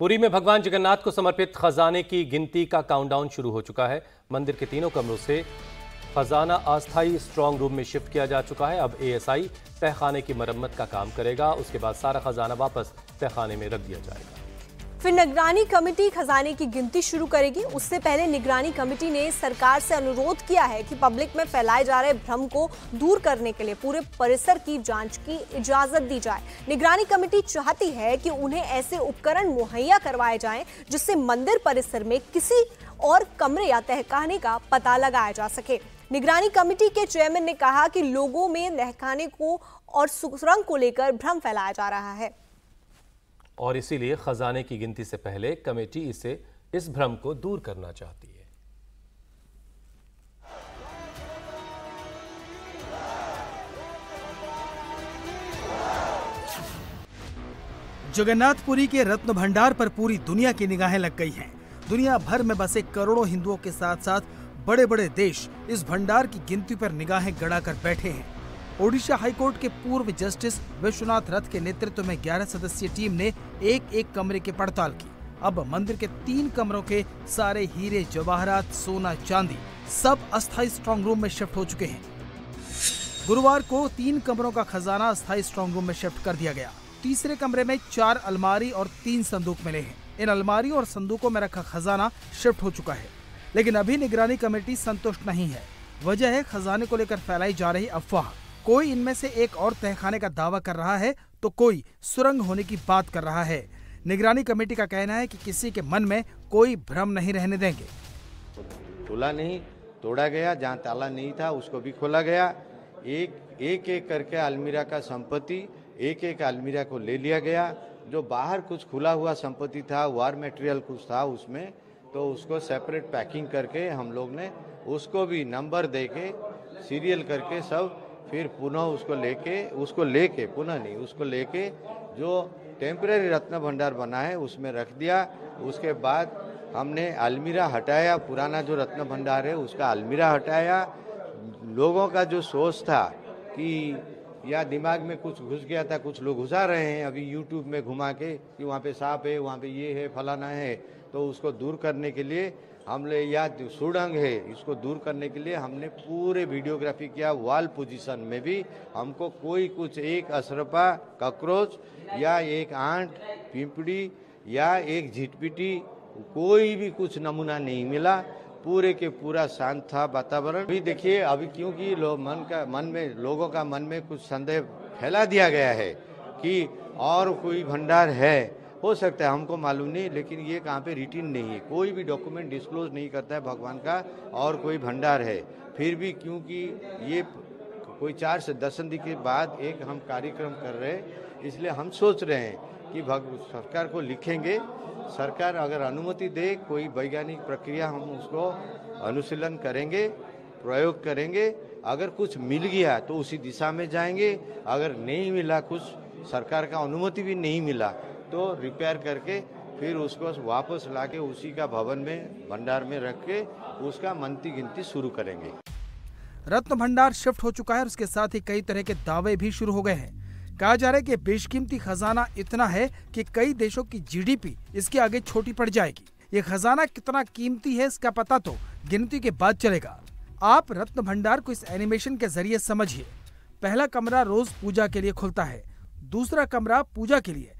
पुरी में भगवान जगन्नाथ को समर्पित खजाने की गिनती का काउंटडाउन शुरू हो चुका है। मंदिर के तीनों कमरों से खजाना अस्थायी स्ट्रांग रूम में शिफ्ट किया जा चुका है। अब ASI तहखाने की मरम्मत का काम करेगा, उसके बाद सारा खजाना वापस तहखाने में रख दिया जाएगा। फिर निगरानी कमेटी खजाने की गिनती शुरू करेगी। उससे पहले निगरानी कमेटी ने सरकार से अनुरोध किया है कि पब्लिक में फैलाए जा रहे भ्रम को दूर करने के लिए पूरे परिसर की जांच की इजाजत दी जाए। निगरानी कमेटी चाहती है कि उन्हें ऐसे उपकरण मुहैया करवाए जाएं जिससे मंदिर परिसर में किसी और कमरे या तहखाने का पता लगाया जा सके। निगरानी कमेटी के चेयरमैन ने कहा कि लोगों में तहखाने को और सुरंग को लेकर भ्रम फैलाया जा रहा है और इसीलिए खजाने की गिनती से पहले कमेटी इस भ्रम को दूर करना चाहती है। जगन्नाथपुरी के रत्न भंडार पर पूरी दुनिया की निगाहें लग गई हैं। दुनिया भर में बसे करोड़ों हिंदुओं के साथ साथ बड़े बड़े देश इस भंडार की गिनती पर निगाहें गड़ा कर बैठे हैं। ओडिशा हाईकोर्ट के पूर्व जस्टिस विश्वनाथ रथ के नेतृत्व में 11 सदस्यीय टीम ने एक एक कमरे की पड़ताल की। अब मंदिर के 3 कमरों के सारे हीरे जवाहरात सोना चांदी सब अस्थायी स्ट्रांग रूम में शिफ्ट हो चुके हैं। गुरुवार को 3 कमरों का खजाना अस्थायी स्ट्रांग रूम में शिफ्ट कर दिया गया। तीसरे कमरे में 4 अलमारी और 3 संदूक मिले हैं। इन अलमारी और संदूकों में रखा खजाना शिफ्ट हो चुका है, लेकिन अभी निगरानी कमेटी संतुष्ट नहीं है। वजह है खजाने को लेकर फैलाई जा रही अफवाह। कोई इनमें से एक और तहखाने का दावा कर रहा है तो कोई सुरंग होने की बात कर रहा है। निगरानी कमेटी का कहना है कि किसी के मन में कोई भ्रम नहीं रहने देंगे। खुला नहीं तोड़ा गया, जहां ताला नहीं था उसको भी खोला गया। एक एक करके अलमीरा का संपत्ति एक अलमीरा को ले लिया गया। जो बाहर कुछ खुला हुआ संपत्ति था, वार मटेरियल कुछ था उसमें, तो उसको सेपरेट पैकिंग करके हम लोग ने उसको भी नंबर दे के सीरियल करके सब फिर पुनः उसको लेके जो टेम्परेरी रत्न भंडार बना है उसमें रख दिया। उसके बाद हमने अलमीरा हटाया, पुराना जो रत्न भंडार है उसका अलमीरा हटाया। लोगों का जो सोच था कि या दिमाग में कुछ घुस गया था, कुछ लोग घुसा रहे हैं अभी यूट्यूब में घुमा के कि वहाँ पे सांप है, वहाँ पे ये है, फलाना है, तो उसको दूर करने के लिए हमने या सुरंग है इसको दूर करने के लिए हमने पूरे वीडियोग्राफी किया। वॉल पोजीशन में भी हमको कोई कुछ एक असरपा कॉकरोच या एक आंट पिंपड़ी या एक झिटपिटी कोई भी कुछ नमूना नहीं मिला। पूरे के पूरा शांत था वातावरण भी। देखिए अभी क्योंकि लोगों का मन में कुछ संदेह फैला दिया गया है कि और कोई भंडार है, हो सकता है, हमको मालूम नहीं, लेकिन ये कहाँ पे रिटिन नहीं है, कोई भी डॉक्यूमेंट डिस्क्लोज नहीं करता है भगवान का और कोई भंडार है। फिर भी क्योंकि ये कोई 4 से 10 दिन के बाद एक हम कार्यक्रम कर रहे हैं, इसलिए हम सोच रहे हैं कि सरकार को लिखेंगे, सरकार अगर अनुमति दे कोई वैज्ञानिक प्रक्रिया हम उसको अनुशीलन करेंगे, प्रयोग करेंगे। अगर कुछ मिल गया तो उसी दिशा में जाएंगे, अगर नहीं मिला, कुछ सरकार का अनुमति भी नहीं मिला, तो रिपेयर करके फिर उसको वापस लाके उसी का भवन में भंडार में रख के उसका मंती गिनती शुरू करेंगे। रत्न भंडार शिफ्ट हो चुका है और उसके साथ ही कई तरह के दावे भी शुरू हो गए हैं। कहा जा रहा है कि बेशकीमती खजाना इतना है कि कई देशों की GDP इसके आगे छोटी पड़ जाएगी। ये खजाना कितना कीमती है इसका पता तो गिनती के बाद चलेगा। आप रत्न भंडार को इस एनिमेशन के जरिए समझिए। पहला कमरा रोज पूजा के लिए खुलता है, दूसरा कमरा पूजा के लिए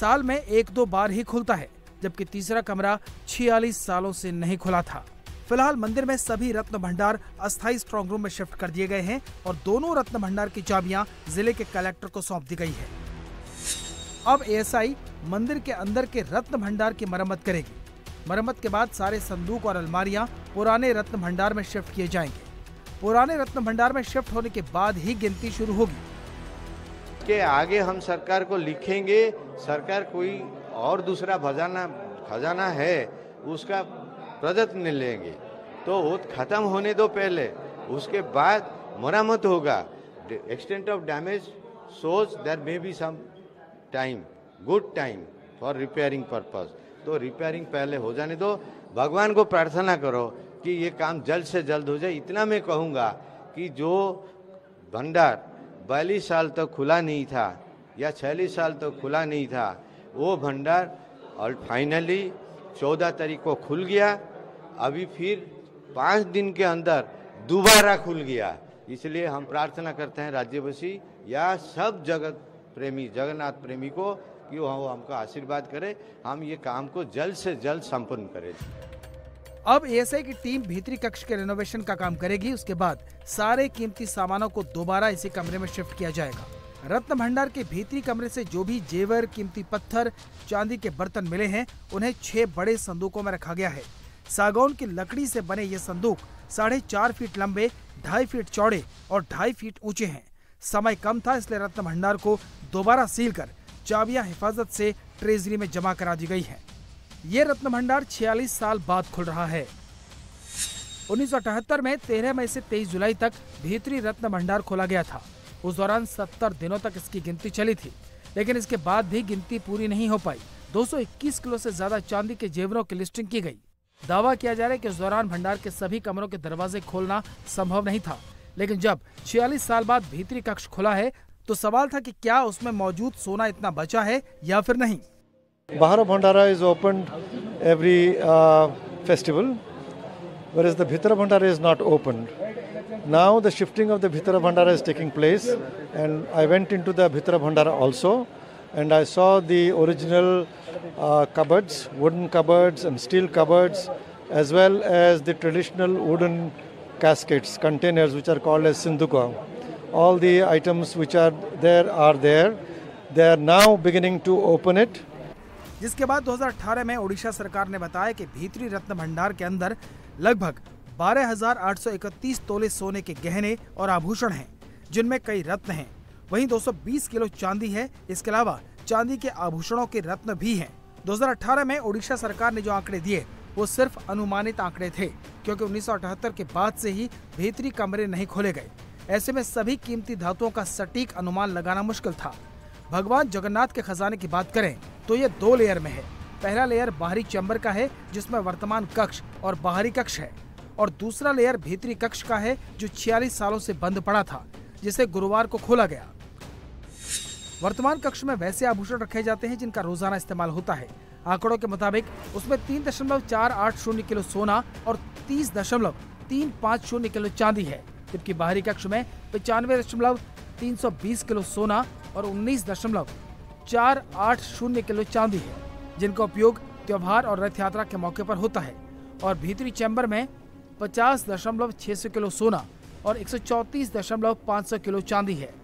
साल में 1-2 बार ही खुलता है, जबकि तीसरा कमरा 46 सालों से नहीं खुला था। फिलहाल मंदिर में सभी रत्न भंडार अस्थायी स्ट्रांग रूम में शिफ्ट कर दिए गए हैं और दोनों रत्न भंडार की चाबियां जिले के कलेक्टर को सौंप दी गई है। अब ASI मंदिर के अंदर के रत्न भंडार की मरम्मत करेगी। मरम्मत के बाद सारे संदूक और अलमारियां पुराने रत्न भंडार में शिफ्ट किए जाएंगे। पुराने रत्न भंडार में शिफ्ट होने के बाद ही गिनती शुरू होगी। के आगे हम सरकार को लिखेंगे, सरकार कोई और दूसरा खजाना है उसका प्रदत्न लेंगे तो वो खत्म होने दो पहले, उसके बाद मरम्मत होगा। Extent of damage shows there may be some time, good time for repairing purpose, तो रिपेयरिंग पहले हो जाने दो। भगवान को प्रार्थना करो कि ये काम जल्द से जल्द हो जाए। इतना मैं कहूँगा कि जो भंडार 42 साल तक खुला नहीं था या 46 साल तक खुला नहीं था, वो भंडार और फाइनली 14 तारीख को खुल गया। अभी फिर 5 दिन के अंदर दोबारा खुल गया। इसलिए हम प्रार्थना करते हैं राज्यवासी या सब जगत प्रेमी, जगन्नाथ प्रेमी को कि वो हमको आशीर्वाद करे, हम ये काम को जल्द से जल्द संपन्न करें। अब एएसआई की टीम भीतरी कक्ष के रेनोवेशन का काम करेगी। उसके बाद सारे कीमती सामानों को दोबारा इसी कमरे में शिफ्ट किया जाएगा। रत्न भंडार के भीतरी कमरे से जो भी जेवर, कीमती पत्थर, चांदी के बर्तन मिले हैं, उन्हें 6 बड़े संदूकों में रखा गया है। सागौन की लकड़ी से बने ये संदूक 4.5 फीट लंबे, 2.5 फीट चौड़े और 2.5 फीट ऊंचे हैं। समय कम था, इसलिए रत्न भंडार को दोबारा सील कर चाबियां हिफाजत से ट्रेजरी में जमा करा दी गई है। ये रत्न भंडार 46 साल बाद खुल रहा है। 1978 में 13 मई से 23 जुलाई तक भीतरी रत्न भंडार खोला गया था। उस दौरान 70 दिनों तक इसकी गिनती चली थी, लेकिन इसके बाद भी गिनती पूरी नहीं हो पाई। 221 किलो से ज्यादा चांदी के जेवरों की लिस्टिंग की गई। दावा किया जा रहा है कि उस दौरान भंडार के सभी कमरों के दरवाजे खोलना संभव नहीं था, लेकिन जब 46 साल बाद भीतरी कक्ष खुला है तो सवाल था कि क्या उसमें मौजूद सोना इतना बचा है या फिर नहीं। Bahar Bhandara is opened every festival, whereas the Bhitara Bhandara is not opened. Now the shifting of the Bhitara Bhandara is taking place, and I went into the Bhitara Bhandara also, and I saw the original cupboards, wooden cupboards and steel cupboards, as well as the traditional wooden caskets, containers which are called as sinduka. All the items which are there. They are now beginning to open it. जिसके बाद 2018 में ओडिशा सरकार ने बताया कि भीतरी रत्न भंडार के अंदर लगभग 12,831 तोले सोने के गहने और आभूषण हैं, जिनमें कई रत्न हैं। वहीं 220 किलो चांदी है। इसके अलावा चांदी के आभूषणों के रत्न भी हैं। 2018 में ओडिशा सरकार ने जो आंकड़े दिए वो सिर्फ अनुमानित आंकड़े थे, क्योंकि 1978 के बाद से ही भीतरी कमरे नहीं खोले गए। ऐसे में सभी कीमती धातुओं का सटीक अनुमान लगाना मुश्किल था। भगवान जगन्नाथ के खजाने की बात करें तो ये 2 लेयर में है। पहला लेयर बाहरी चैम्बर का है, जिसमें वर्तमान कक्ष और बाहरी कक्ष है, और दूसरा लेयर भीतरी कक्ष का है, जो 46 सालों से बंद पड़ा था, जिसे गुरुवार को खोला गया। वर्तमान कक्ष में वैसे आभूषण रखे जाते हैं जिनका रोजाना इस्तेमाल होता है। आंकड़ों के मुताबिक उसमें 3.480 किलो सोना और 30.350 किलो चांदी है, जबकि बाहरी कक्ष में 95.320 किलो सोना और 19.480 किलो चांदी है, जिनका उपयोग त्योहार और रथ यात्रा के मौके पर होता है। और भीतरी चैम्बर में 50.600 किलो सोना और 134.500 किलो चांदी है,